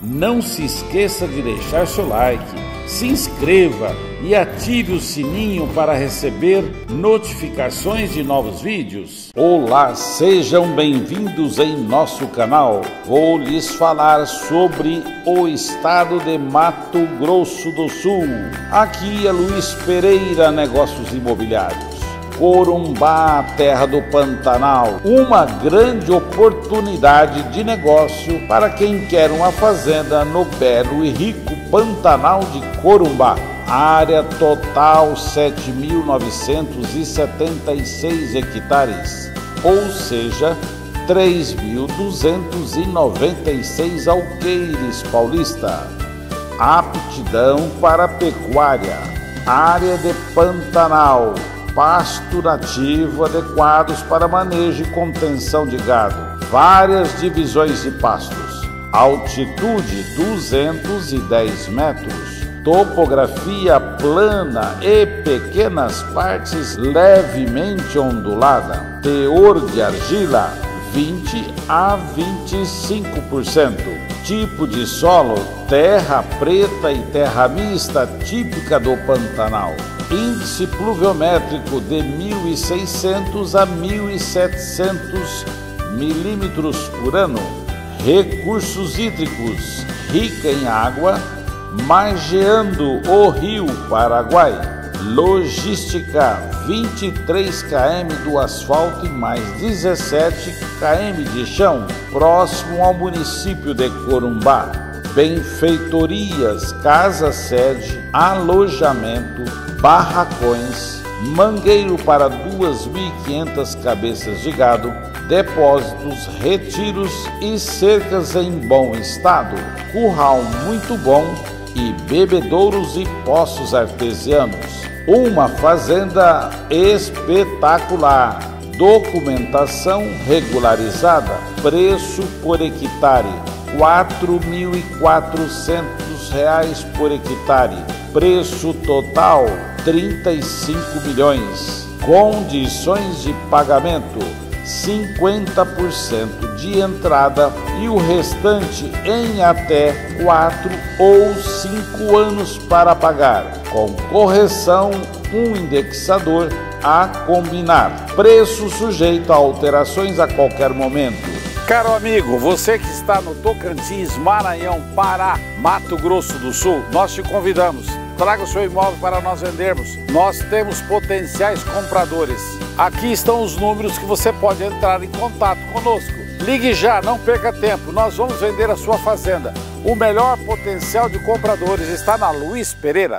Não se esqueça de deixar seu like, se inscreva e ative o sininho para receber notificações de novos vídeos. Olá, sejam bem-vindos em nosso canal. Vou lhes falar sobre o estado de Mato Grosso do Sul. Aqui é Luiz Pereira Negócios Imobiliários. Corumbá, terra do Pantanal, uma grande oportunidade de negócio para quem quer uma fazenda no belo e rico Pantanal de Corumbá. Área total 7.976 hectares, ou seja, 3.296 alqueires paulista. Aptidão para pecuária, área de Pantanal. Pasto nativo adequados para manejo e contenção de gado. Várias divisões de pastos. Altitude 210 metros. Topografia plana e pequenas partes levemente ondulada. Teor de argila 20 a 25%. Tipo de solo: terra preta e terra mista, típica do Pantanal. Índice pluviométrico de 1.600 a 1.700 milímetros por ano. Recursos hídricos: rica em água, margeando o Rio Paraguai. Logística: 23 km do asfalto e mais 17 km de chão, próximo ao município de Corumbá. Benfeitorias: casa-sede, alojamento, barracões, mangueiro para 2.500 cabeças de gado, depósitos, retiros e cercas em bom estado, curral muito bom e bebedouros e poços artesianos. Uma fazenda espetacular, documentação regularizada, preço por hectare, R$ 4.400 por hectare. Preço total, 35 milhões. Condições de pagamento, 50% de entrada e o restante em até 4 ou 5 anos para pagar. Com correção, um indexador a combinar. Preço sujeito a alterações a qualquer momento. Caro amigo, você que está no Tocantins, Maranhão, Pará, Mato Grosso do Sul, nós te convidamos. Traga o seu imóvel para nós vendermos. Nós temos potenciais compradores. Aqui estão os números que você pode entrar em contato conosco. Ligue já, não perca tempo. Nós vamos vender a sua fazenda. O melhor potencial de compradores está na Luiz Pereira.